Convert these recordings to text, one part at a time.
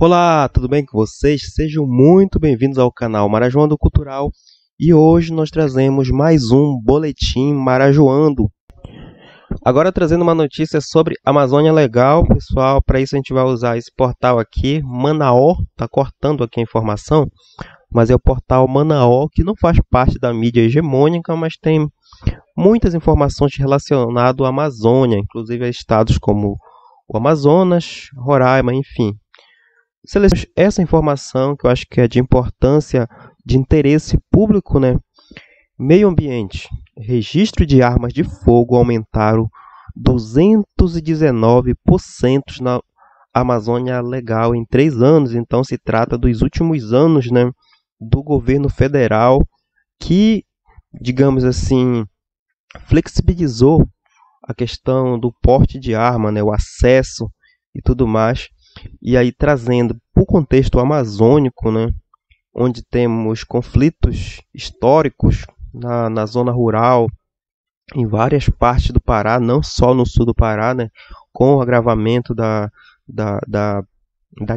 Olá, tudo bem com vocês? Sejam muito bem-vindos ao canal Marajoando Cultural e hoje nós trazemos mais um Boletim Marajoando. Agora trazendo uma notícia sobre Amazônia Legal, pessoal. Para isso a gente vai usar esse portal aqui, Manaó, tá cortando aqui a informação, mas é o portal Manaó, que não faz parte da mídia hegemônica, mas tem muitas informações relacionadas à Amazônia, inclusive a estados como o Amazonas, Roraima, enfim. Selecionamos essa informação que eu acho que é de importância, de interesse público, né? Meio ambiente. Registro de armas de fogo aumentaram 219% na Amazônia Legal em 3 anos. Então, se trata dos últimos anos, né, do governo federal que, digamos assim, flexibilizou a questão do porte de arma, né, o acesso e tudo mais. E aí, trazendo para o contexto amazônico, né, onde temos conflitos históricos na zona rural, em várias partes do Pará, não só no sul do Pará, né, com o agravamento da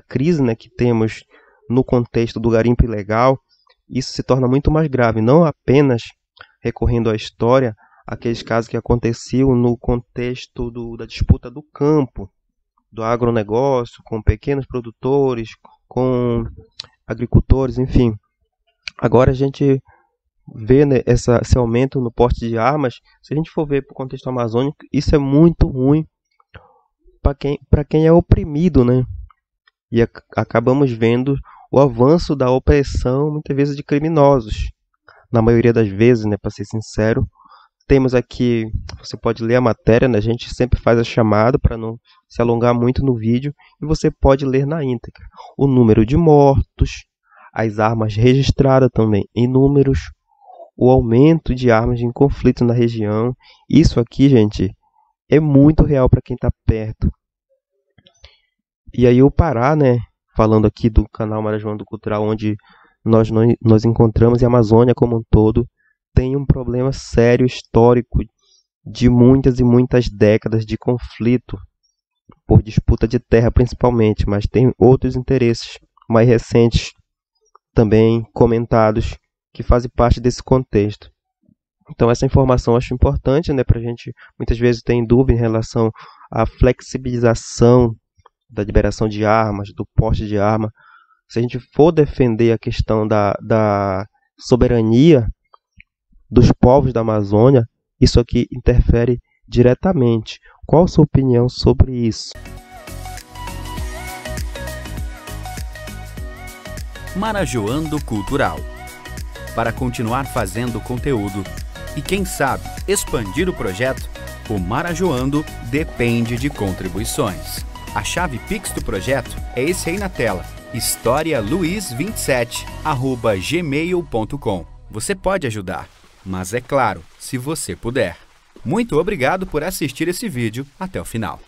crise, né, que temos no contexto do garimpo ilegal, isso se torna muito mais grave, não apenas recorrendo à história, aqueles casos que aconteciam no contexto da disputa do campo, do agronegócio, com pequenos produtores, com agricultores, enfim. Agora a gente vê, né, esse aumento no porte de armas. Se a gente for ver para o contexto amazônico, isso é muito ruim para quem é oprimido, né? E acabamos vendo o avanço da opressão, muitas vezes de criminosos, na maioria das vezes, né, para ser sincero. Temos aqui, você pode ler a matéria, né? A gente sempre faz a chamada para não se alongar muito no vídeo. E você pode ler na íntegra o número de mortos, as armas registradas também em números, o aumento de armas em conflito na região. Isso aqui, gente, é muito real para quem está perto. E aí o Pará, né? Falando aqui do canal Marajoando Cultural, onde nós encontramos, e a Amazônia como um todo, tem um problema sério histórico de muitas e muitas décadas de conflito por disputa de terra principalmente, mas tem outros interesses mais recentes também comentados que fazem parte desse contexto. Então essa informação eu acho importante, né, para a gente muitas vezes tem dúvida em relação à flexibilização da liberação de armas, do porte de arma. Se a gente for defender a questão da soberania dos povos da Amazônia, isso aqui interfere diretamente. Qual a sua opinião sobre isso? Marajoando Cultural. Para continuar fazendo conteúdo e, quem sabe, expandir o projeto, o Marajoando depende de contribuições. A chave Pix do projeto é esse aí na tela, historialuiz27@gmail.com. Você pode ajudar, mas é claro, se você puder. Muito obrigado por assistir esse vídeo até o final.